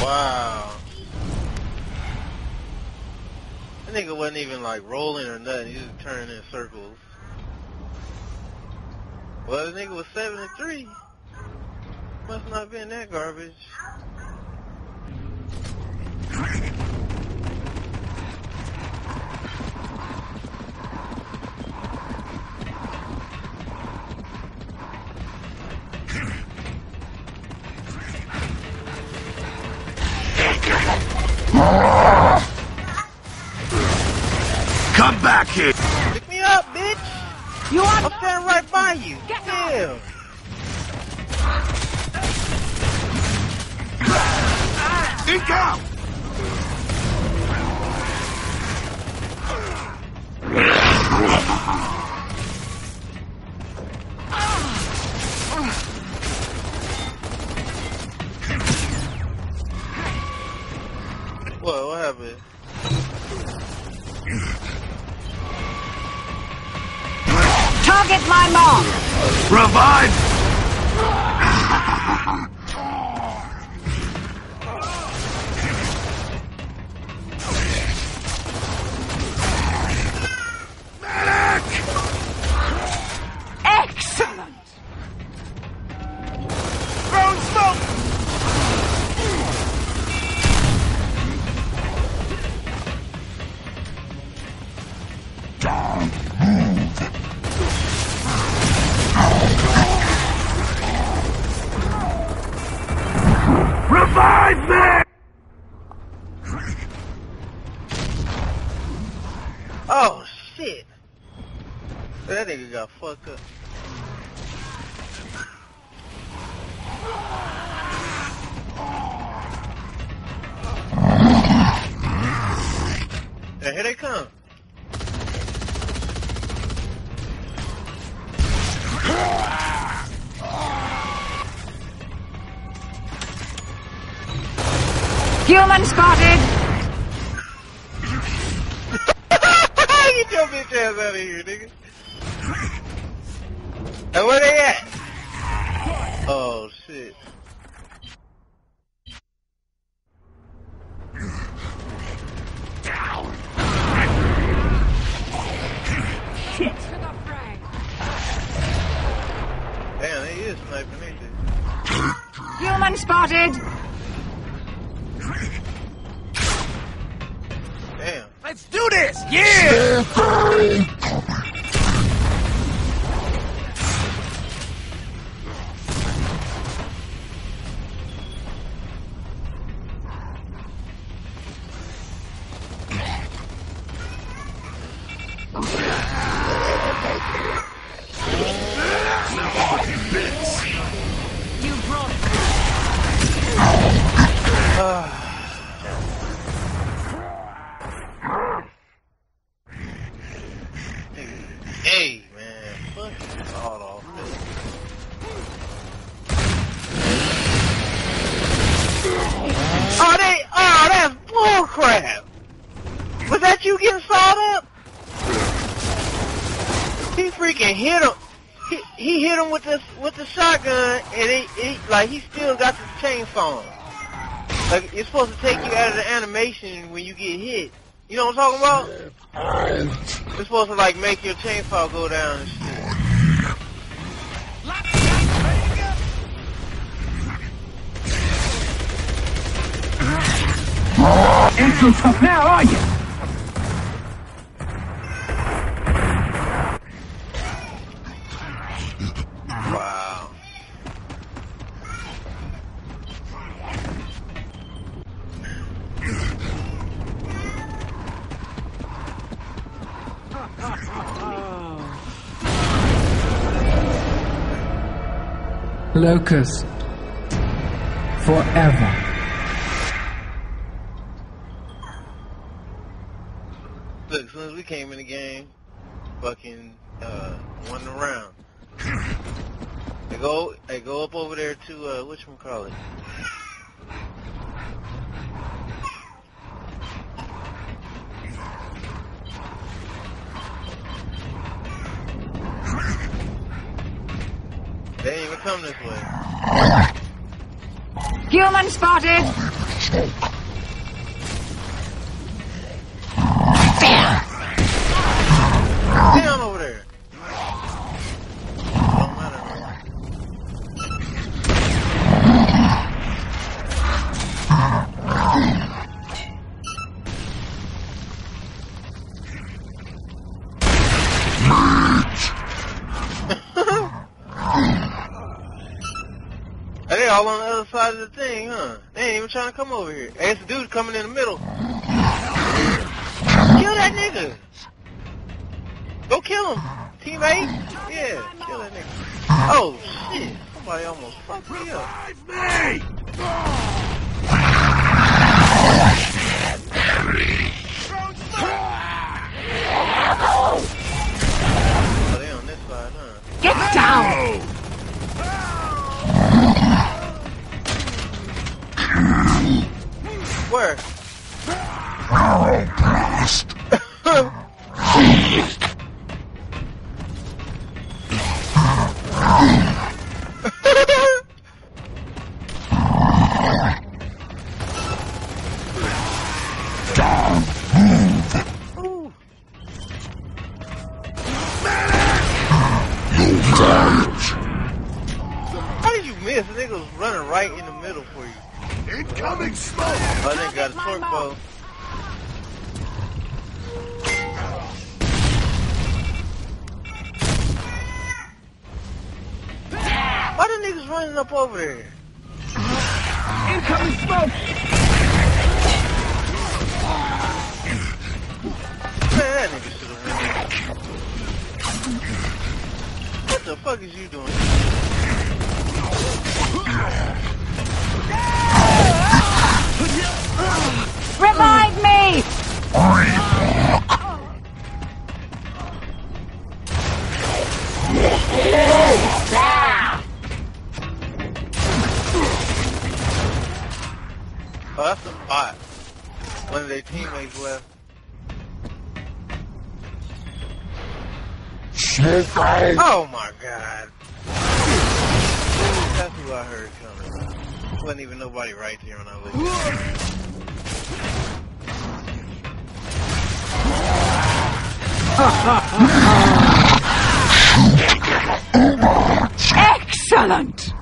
Wow. That nigga wasn't even like rolling or nothing. He just turning in circles. Well, the nigga was 7-3. Must not have been that garbage. Come back here! Pick me up, bitch! You are- I'm standing right by you! Get damn! Out. Think out! Whoa, what happened? Target my mom! Revive! Oh shit! That nigga got fucked up. Now here they come. Human spotted! Get your bitch ass out of here, nigga. And where they at? Oh, shit. Shit. Damn, they is sniping, ain't they? Human spotted! Damn. Let's do this! Yeah! You brought it! Hey, man, fuck this all off. Oh, they, oh, that's bullcrap! Was that you getting sawed up? He freaking hit him. He hit him with the shotgun, and he still got the chainsaw. Like, it's supposed to take you out of the animation when you get hit. You know what I'm talking about? It's supposed to like make your chainsaw go down and shit. Ain't so tough now, are you? Wow. Locust forever. Look, as soon as we came in the game, fucking won the round. They go up over there to whatchamacallit. They ain't even come this way. Human spotted! All on the other side of the thing, huh? They ain't even trying to come over here. Hey, it's a dude coming in the middle. Kill that nigga. Go kill him, teammate. Yeah, kill that nigga. Oh, shit. Somebody almost fucked me up. Oh, they on this side, huh? Get down! Where? Narrow blast. Down, move. Ooh. No damage. How did you miss? The nigga was running right in the middle for you. Incoming smoke! I think I got a torque bow. Why the niggas running up over there? Incoming smoke! Man, that nigga should have went in. What the fuck is you doing? Revive me! Oh, that's a bot. One of their teammates left. Oh my god. That's who I heard coming. Wasn't even nobody right here when I was. Excellent.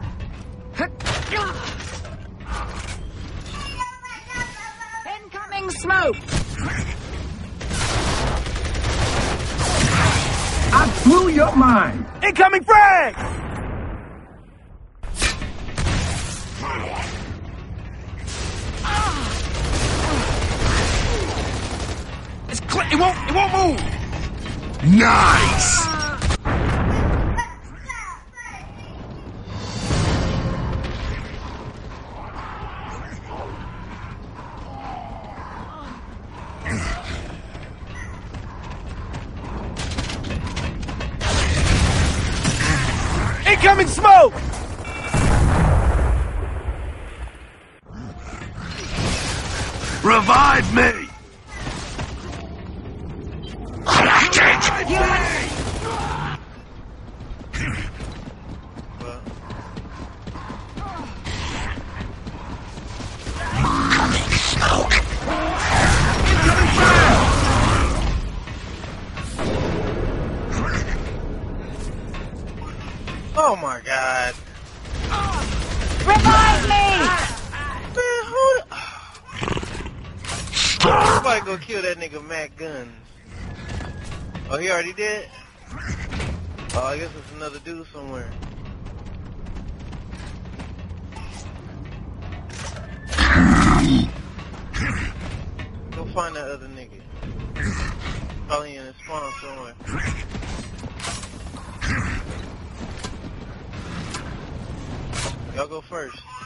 Incoming smoke. I blew your mind. Incoming frag. It won't move! Nice! Incoming smoke! Revive me! Oh my god. Revive me! Somebody go kill that nigga Mac Guns. Oh, he already did? Oh, I guess it's another dude somewhere. Go find that other nigga. Probably in his spawn somewhere. Y'all go first. Oh,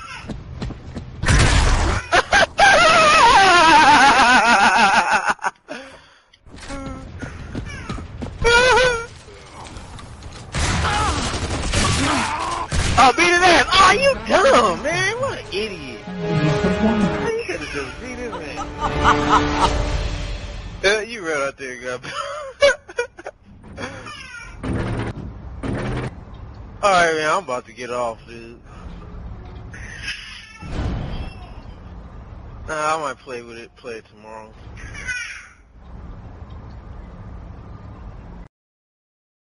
beat his ass! Oh, you dumb, man! What an idiot! You could've just beat his ass. You ran out there, guy. Alright, man, I'm about to get off, dude. Nah, I might play with it tomorrow.